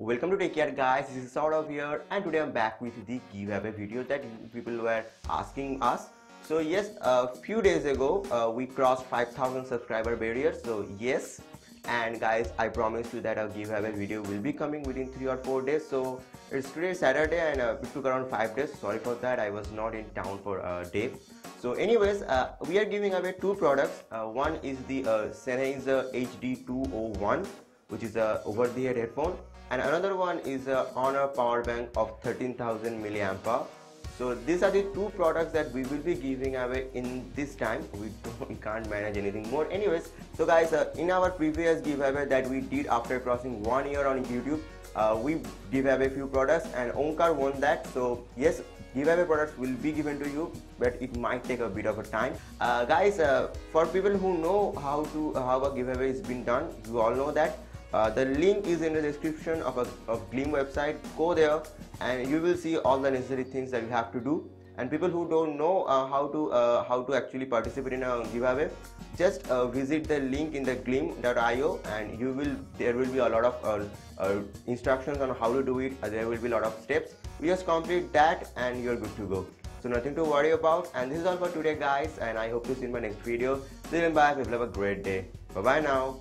Welcome to Take Care guys, this is Saurav here and today I'm back with the giveaway video that people were asking us. So yes, a few days ago we crossed 5,000 subscriber barrier. So yes, and guys, I promise you that a giveaway video will be coming within 3 or 4 days. So it's today Saturday and it took around 5 days. Sorry for that, I was not in town for a day. So anyways, we are giving away 2 products. One is the Sennheiser HD201, which is a over-the-ear headphone, and another one is a Honor power bank of 13,000 mAh. So these are the 2 products that we will be giving away in this time. We can't manage anything more. Anyways, so guys, in our previous giveaway that we did after crossing 1 year on YouTube, we gave away a few products and Omkar won that. So yes, giveaway products will be given to you, but it might take a bit of a time. Guys, for people who know how a giveaway has been done, you all know that. The link is in the description of Gleam website. Go there and you will see all the necessary things that you have to do. And people who don't know how to actually participate in a giveaway, just visit the link in the gleam.io and there will be a lot of instructions on how to do it. There will be a lot of steps. You just complete that and you're good to go. So nothing to worry about. And this is all for today guys, and I hope to see you in my next video. Till then, bye. People have a great day. Bye bye now.